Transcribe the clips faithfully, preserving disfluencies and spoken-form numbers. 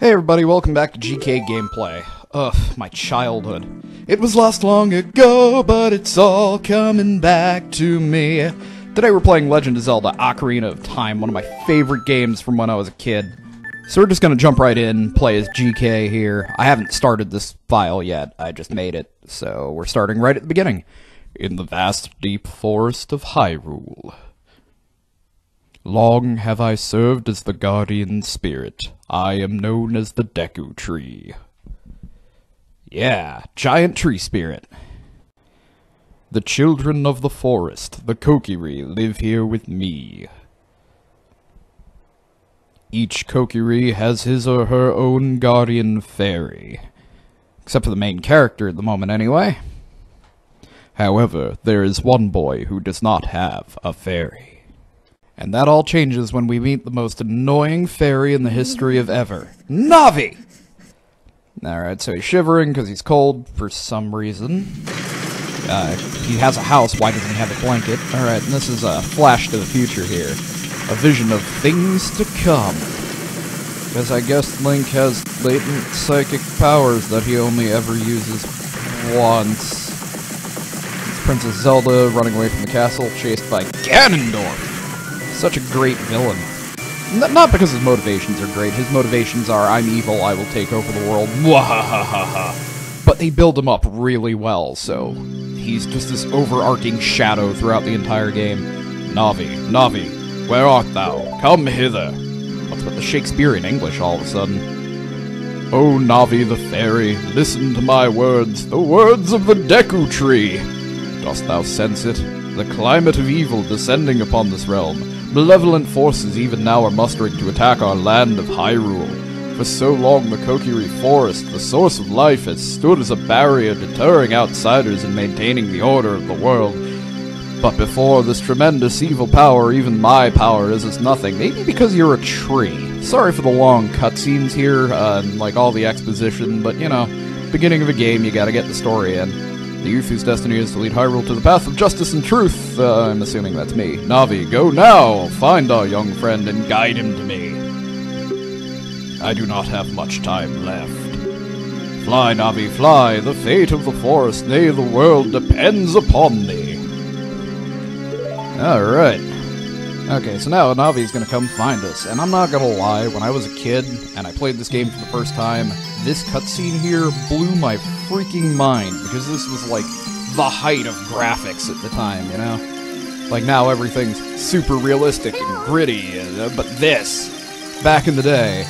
Hey everybody, welcome back to G K Gameplay. Ugh, my childhood. It was lost long ago, but it's all coming back to me. Today we're playing Legend of Zelda Ocarina of Time, one of my favorite games from when I was a kid. So we're just gonna jump right in, play as G K here. I haven't started this file yet, I just made it, so we're starting right at the beginning. In the vast deep forest of Hyrule. Long have I served as the guardian spirit. I am known as the Deku Tree. Yeah, giant tree spirit. The children of the forest, the Kokiri, live here with me. Each Kokiri has his or her own guardian fairy. Except for the main character at the moment, anyway. However, there is one boy who does not have a fairy. And that all changes when we meet the most annoying fairy in the history of ever. Navi! Alright, so he's shivering because he's cold for some reason. Uh, he has a house, why doesn't he have a blanket? Alright, and this is a flash to the future here. A vision of things to come. Because I guess Link has latent psychic powers that he only ever uses once. It's Princess Zelda running away from the castle, chased by Ganondorf! Such a great villain. N not because his motivations are great. His motivations are, I'm evil, I will take over the world. But they build him up really well, so he's just this overarching shadow throughout the entire game. Navi, Navi, where art thou? Come hither. What's with the Shakespearean English all of a sudden? Oh, Navi the fairy, listen to my words, the words of the Deku Tree. Dost thou sense it? The climate of evil descending upon this realm. Malevolent forces even now are mustering to attack our land of Hyrule. For so long the Kokiri Forest, the source of life, has stood as a barrier deterring outsiders and maintaining the order of the world. But before this tremendous evil power, even my power is as nothing. Maybe because you're a tree. Sorry for the long cutscenes here, uh, and like all the exposition, but you know, beginning of a game, you gotta get the story in. The youth whose destiny is to lead Hyrule to the path of justice and truth. Uh, I'm assuming that's me. Navi, go now! Find our young friend and guide him to me. I do not have much time left. Fly, Navi, fly! The fate of the forest, nay, the world, depends upon thee. Alright. Okay, so now Navi's gonna come find us. And I'm not gonna lie, when I was a kid, and I played this game for the first time, this cutscene here blew my freaking mind, because this was like the height of graphics at the time, you know? Like now everything's super realistic and gritty, uh, but this, back in the day,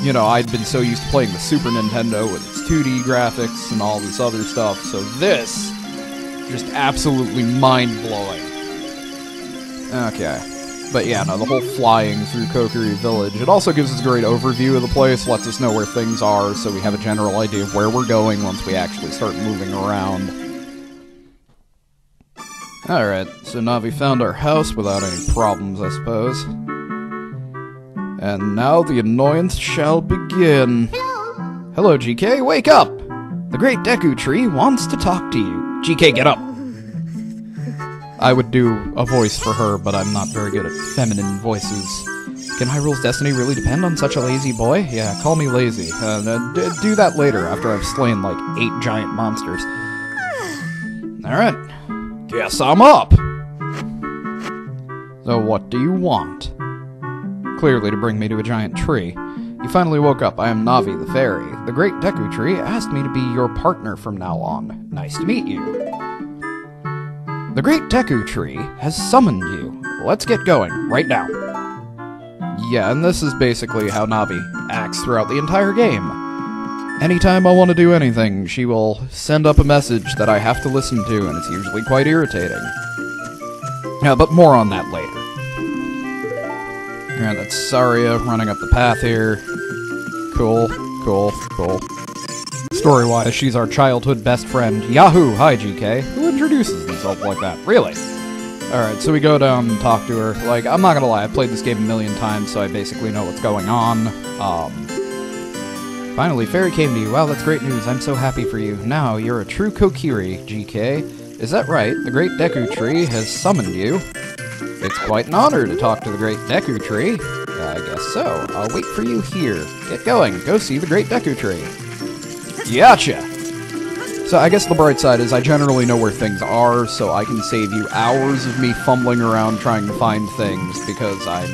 you know, I'd been so used to playing the Super Nintendo with its two D graphics and all this other stuff, so this, just absolutely mind-blowing. Okay. But yeah, no, the whole flying through Kokiri Village. It also gives us a great overview of the place, lets us know where things are, so we have a general idea of where we're going once we actually start moving around. Alright, so Navi found our house without any problems, I suppose. And now the annoyance shall begin. Hello, Hello G K, wake up! The Great Deku Tree wants to talk to you. G K, get up! I would do a voice for her, but I'm not very good at feminine voices. Can Hyrule's destiny really depend on such a lazy boy? Yeah, call me lazy. Uh, d do that later, after I've slain, like, eight giant monsters. Alright. Guess I'm up! So what do you want? Clearly to bring me to a giant tree. You finally woke up. I am Navi the fairy. The Great Deku Tree asked me to be your partner from now on. Nice to meet you. The Great Deku Tree has summoned you. Let's get going, right now. Yeah, and this is basically how Navi acts throughout the entire game. Anytime I want to do anything, she will send up a message that I have to listen to, and it's usually quite irritating. Yeah, but more on that later. Yeah, that's Saria running up the path here. Cool, cool, cool. Story-wise, she's our childhood best friend. Yahoo! Hi, G K. Who introduces themselves like that? Really? Alright, so we go down and talk to her. Like, I'm not gonna lie, I've played this game a million times, so I basically know what's going on. Um... Finally, Fairy came to you. Wow, that's great news. I'm so happy for you. Now, you're a true Kokiri, G K. Is that right? The Great Deku Tree has summoned you. It's quite an honor to talk to the Great Deku Tree. Uh, I guess. So, I'll wait for you here. Get going. Go see the Great Deku Tree. Gotcha! So I guess the bright side is I generally know where things are, so I can save you hours of me fumbling around trying to find things, because I'm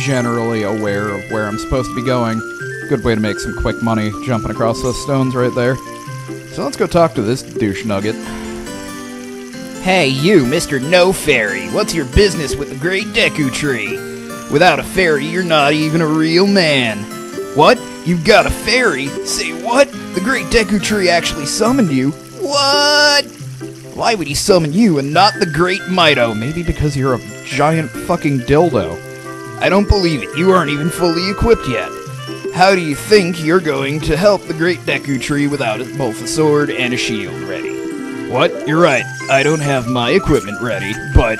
generally aware of where I'm supposed to be going. Good way to make some quick money, jumping across those stones right there. So let's go talk to this douche nugget. Hey you, Mister No Fairy, what's your business with the Great Deku Tree? Without a fairy, you're not even a real man. What? You've got a fairy? Say what? The Great Deku Tree actually summoned you? What? Why would he summon you and not the Great Mido? Maybe because you're a giant fucking dildo. I don't believe it. You aren't even fully equipped yet. How do you think you're going to help the Great Deku Tree without both a sword and a shield ready? What? You're right, I don't have my equipment ready, but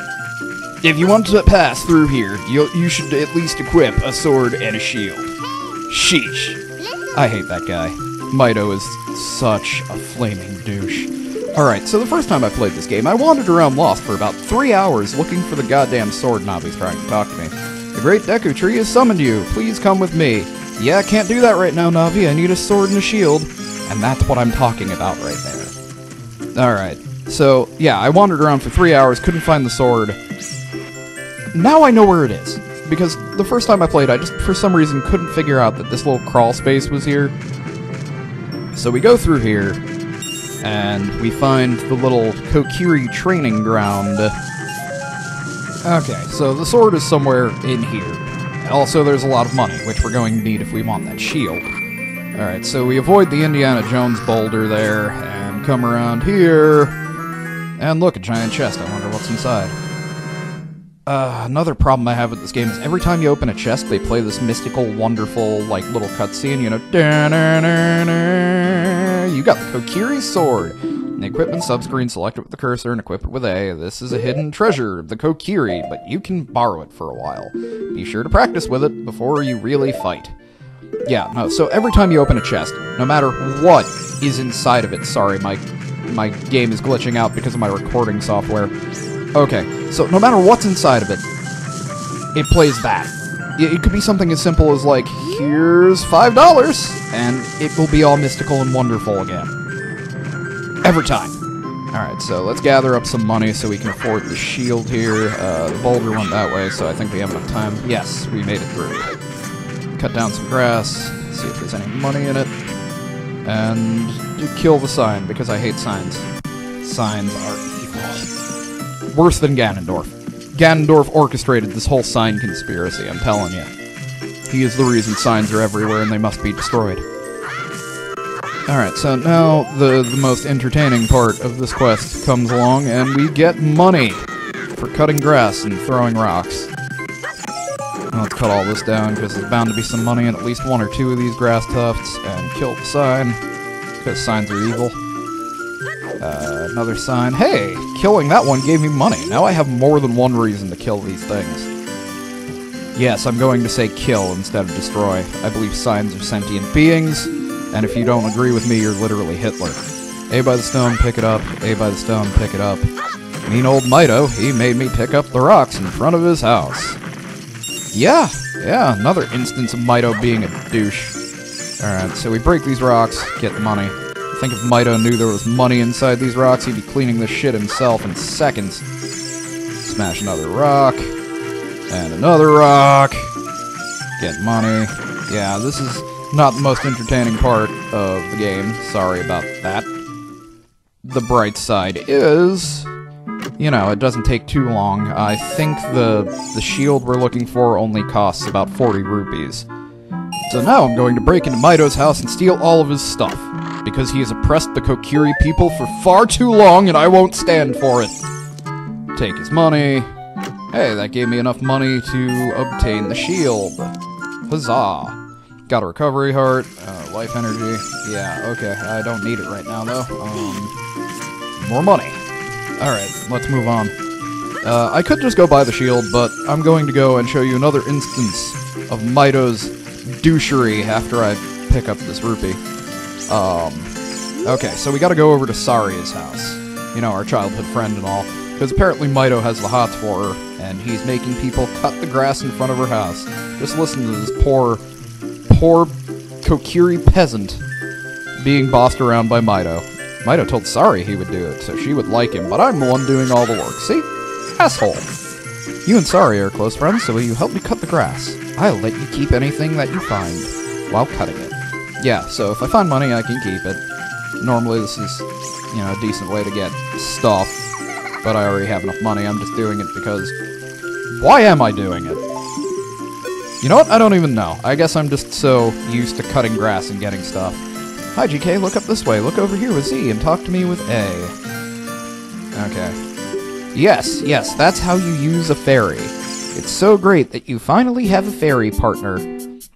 if you want to pass through here, you you should at least equip a sword and a shield. Sheesh. I hate that guy. Mido is such a flaming douche. Alright, so the first time I played this game, I wandered around lost for about three hours looking for the goddamn sword Navi's trying to talk to me. The Great Deku Tree has summoned you, please come with me. Yeah, I can't do that right now, Navi, I need a sword and a shield. And that's what I'm talking about right there. Alright, so, yeah, I wandered around for three hours, couldn't find the sword. Now I know where it is, because the first time I played, I just, for some reason, couldn't figure out that this little crawl space was here. So we go through here, and we find the little Kokiri training ground. Okay, so the sword is somewhere in here. And also, there's a lot of money, which we're going to need if we want that shield. Alright, so we avoid the Indiana Jones boulder there, and come around here, and look, a giant chest. I wonder what's inside. Uh, another problem I have with this game is every time you open a chest, they play this mystical, wonderful, like, little cutscene, you know, da-na-na-na. You got the Kokiri sword. The equipment subscreen, select it with the cursor and equip it with A. This is a hidden treasure of the Kokiri, but you can borrow it for a while. Be sure to practice with it before you really fight. Yeah, no, so every time you open a chest, no matter what is inside of it... Sorry, my, my game is glitching out because of my recording software. Okay, so no matter what's inside of it, it plays that. It, it could be something as simple as, like, here's five dollars, and it will be all mystical and wonderful again. Every time. Alright, so let's gather up some money so we can afford the shield here. Uh, the boulder went that way, so I think we have enough time. Yes, we made it through. Cut down some grass, see if there's any money in it, and kill the sign, because I hate signs. Signs are evil. Worse than Ganondorf. Ganondorf orchestrated this whole sign conspiracy, I'm telling you. He is the reason signs are everywhere and they must be destroyed. Alright, so now the, the most entertaining part of this quest comes along, and we get money for cutting grass and throwing rocks. Let's cut all this down, because there's bound to be some money in at least one or two of these grass tufts, and kill the sign, because signs are evil. Uh, another sign. Hey! Killing that one gave me money. Now I have more than one reason to kill these things. Yes, I'm going to say kill instead of destroy. I believe signs are sentient beings, and if you don't agree with me, you're literally Hitler. A by the stone, pick it up. A by the stone, pick it up. Mean old Mido, he made me pick up the rocks in front of his house. Yeah, yeah, another instance of Mido being a douche. Alright, so we break these rocks, get the money. I think if Mido knew there was money inside these rocks, he'd be cleaning this shit himself in seconds. Smash another rock. And another rock. Get money. Yeah, this is not the most entertaining part of the game. Sorry about that. The bright side is... you know, it doesn't take too long. I think the the shield we're looking for only costs about forty rupees. So now I'm going to break into Mido's house and steal all of his stuff, because he has oppressed the Kokiri people for far too long and I won't stand for it. Take his money. Hey, that gave me enough money to obtain the shield. Huzzah. Got a recovery heart, uh, life energy. Yeah, okay, I don't need it right now though. Um, more money. Alright, let's move on. Uh, I could just go buy the shield, but I'm going to go and show you another instance of Mido's douchery after I pick up this rupee. Um, okay, so we gotta go over to Saria's house. You know, our childhood friend and all. Because apparently Mido has the hots for her, and he's making people cut the grass in front of her house. Just listen to this poor, poor Kokiri peasant being bossed around by Mido. Mido told Saria he would do it, so she would like him, but I'm the one doing all the work. See? Asshole. You and Saria are close friends, so will you help me cut the grass? I'll let you keep anything that you find while cutting it. Yeah, so if I find money, I can keep it. Normally this is, you know, a decent way to get stuff, but I already have enough money. I'm just doing it because... why am I doing it? You know what? I don't even know. I guess I'm just so used to cutting grass and getting stuff. Hi, G K, look up this way. Look over here with Z and talk to me with A. Okay. Yes, yes, that's how you use a fairy. It's so great that you finally have a fairy partner.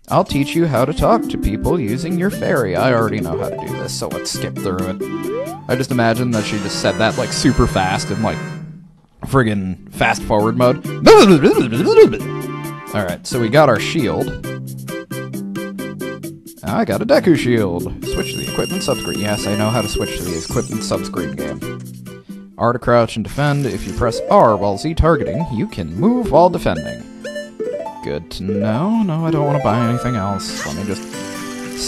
I'll teach you how to talk to people using your fairy. I already know how to do this, so let's skip through it. I just imagine that she just said that, like, super fast in, like, friggin' fast-forward mode. Alright, so we got our shield. I got a Deku shield. Switch to the equipment subscreen. Yes, I know how to switch to the equipment subscreen game. R to crouch and defend. If you press R while Z targeting, you can move while defending. Good to know. No, I don't want to buy anything else. Let me just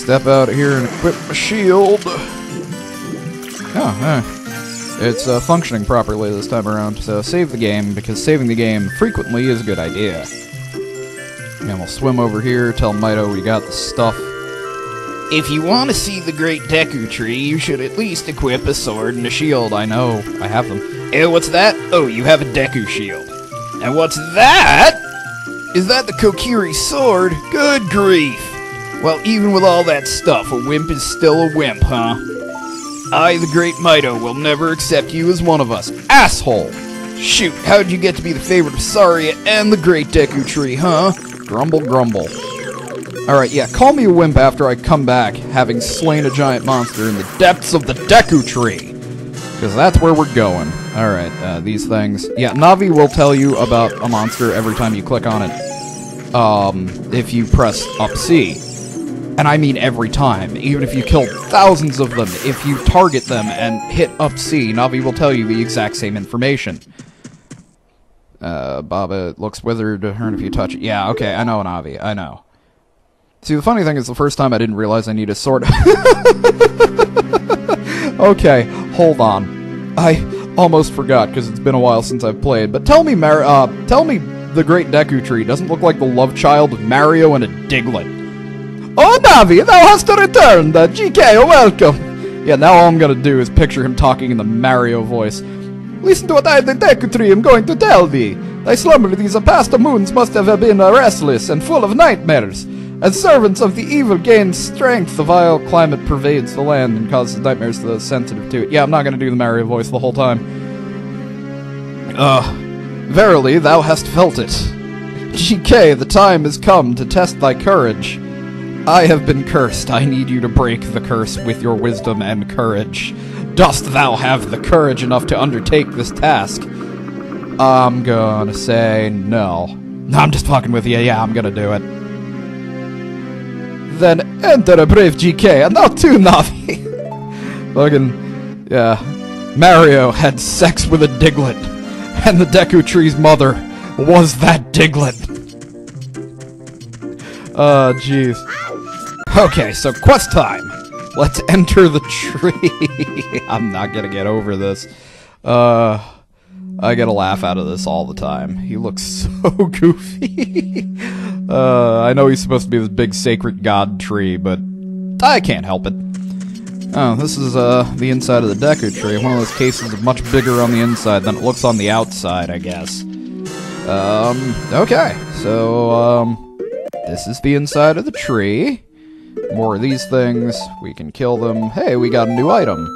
step out here and equip my shield. Oh, eh. It's uh, functioning properly this time around, so save the game, because saving the game frequently is a good idea. And we'll swim over here, tell Mido we got the stuff. If you want to see the Great Deku Tree, you should at least equip a sword and a shield. I know, I have them. And what's that? Oh, you have a Deku shield. And what's that? Is that the Kokiri sword? Good grief! Well, even with all that stuff, a wimp is still a wimp, huh? I, the Great Mido, will never accept you as one of us. Asshole! Shoot, how'd you get to be the favorite of Saria and the Great Deku Tree, huh? Grumble, grumble. Alright, yeah, call me a wimp after I come back, having slain a giant monster in the depths of the Deku Tree! Because that's where we're going. Alright, uh, these things. Yeah, Navi will tell you about a monster every time you click on it. Um, if you press up C. And I mean every time. Even if you kill thousands of them, if you target them and hit up C, Navi will tell you the exact same information. Uh, Baba looks withered, hurt if you touch it. Yeah, okay, I know Navi, I know. See, the funny thing is, the first time I didn't realize I need a sword. Okay, hold on. I almost forgot, because it's been a while since I've played. But tell me, Mar uh, tell me the Great Deku Tree doesn't look like the love child of Mario and a Diglett. Oh, Navi, thou hast returned! Uh, G K, welcome! Yeah, now all I'm gonna do is picture him talking in the Mario voice. Listen to what I, the Deku Tree, am going to tell thee. Thy slumber these past moons must have been uh, restless and full of nightmares. As servants of the evil gain strength, the vile climate pervades the land and causes nightmares to those sensitive to it. Yeah, I'm not going to do the Mario voice the whole time. Ugh. Verily, thou hast felt it. G K, the time has come to test thy courage. I have been cursed. I need you to break the curse with your wisdom and courage. Dost thou have the courage enough to undertake this task? I'm gonna say no. No, I'm just fucking with you. Yeah, I'm gonna do it. Then enter a brave G K, and not too Navi. Fucking, yeah. Mario had sex with a Diglett, and the Deku Tree's mother was that Diglett. Uh, jeez. Okay, so quest time. Let's enter the tree. I'm not gonna get over this. Uh, I get a laugh out of this all the time. He looks so goofy. Uh, I know he's supposed to be this big sacred god tree, but I can't help it. Oh, this is, uh, the inside of the Deku Tree. One of those cases of much bigger on the inside than it looks on the outside, I guess. Um, okay. So, um, this is the inside of the tree. More of these things. We can kill them. Hey, we got a new item.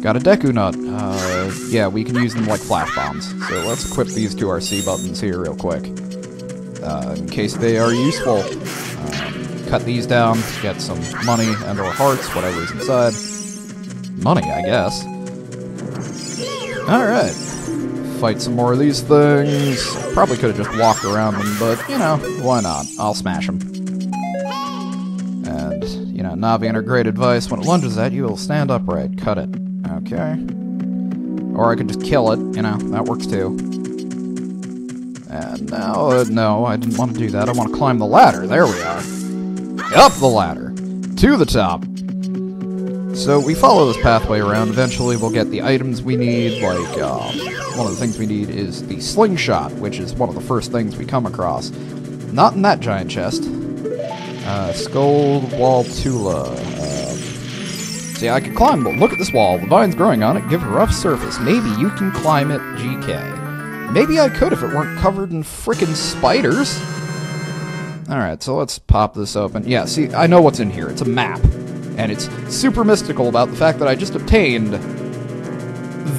Got a Deku Nut. Uh, yeah, we can use them like flash bombs. So let's equip these to our C buttons here real quick. Uh, in case they are useful. Um, cut these down, get some money and or hearts, whatever's inside. Money, I guess. Alright. Fight some more of these things. Probably could have just walked around them, but, you know, why not? I'll smash them. And, you know, Navi and her great advice, when it lunges at you, it'll stand upright. Cut it. Okay. Or I could just kill it, you know, that works too. And now, uh, no, I didn't want to do that. I want to climb the ladder. There we are. Up the ladder. To the top. So we follow this pathway around. Eventually we'll get the items we need, like, um, one of the things we need is the slingshot, which is one of the first things we come across. Not in that giant chest. Uh, Skulltula. Um, see, I can climb, but look at this wall. The vine's growing on it, give a rough surface. Maybe you can climb it, G K. Maybe I could if it weren't covered in frickin' spiders. Alright, so let's pop this open. Yeah, see, I know what's in here. It's a map. And it's super mystical about the fact that I just obtained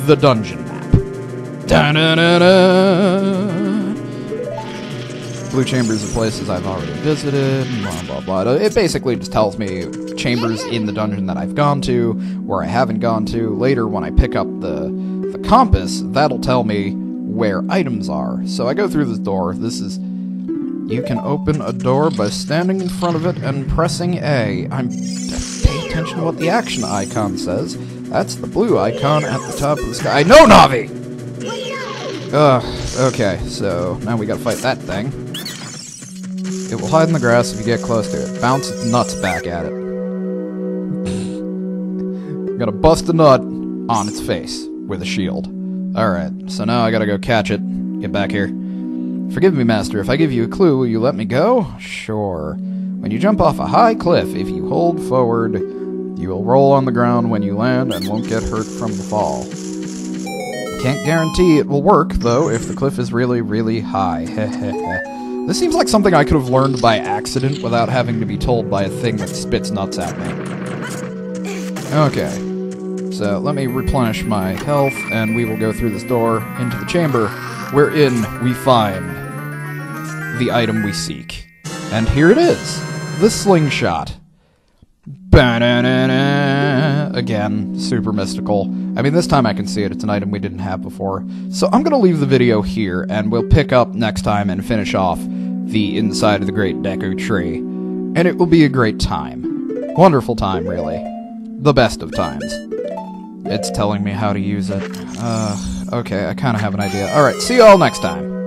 the dungeon map. Da-da-da-da. Blue chambers are places I've already visited, blah, blah, blah. It basically just tells me chambers in the dungeon that I've gone to, where I haven't gone to. Later, when I pick up the, the compass, that'll tell me where items are. So I go through this door. This is... You can open a door by standing in front of it and pressing A. I'm... Pay attention to what the action icon says. That's the blue icon at the top of the sky. I know, Navi! Ugh, okay, so now we gotta fight that thing. It will hide in the grass if you get close to it. Bounce its nuts back at it. Gotta bust a nut on its face with a shield. Alright, so now I gotta go catch it. Get back here. Forgive me, Master. If I give you a clue, will you let me go? Sure. When you jump off a high cliff, if you hold forward, you will roll on the ground when you land and won't get hurt from the fall. Can't guarantee it will work, though, if the cliff is really, really high. This seems like something I could have learned by accident without having to be told by a thing that spits nuts at me. Okay. So, let me replenish my health, and we will go through this door into the chamber, wherein we find the item we seek. And here it is, the slingshot. Ba-na-na-na. Again, super mystical. I mean, this time I can see it. It's an item we didn't have before. So I'm going to leave the video here, and we'll pick up next time and finish off the inside of the Great Deku Tree. And it will be a great time. Wonderful time, really. The best of times. It's telling me how to use it. Uh, okay, I kind of have an idea. Alright, see you all next time.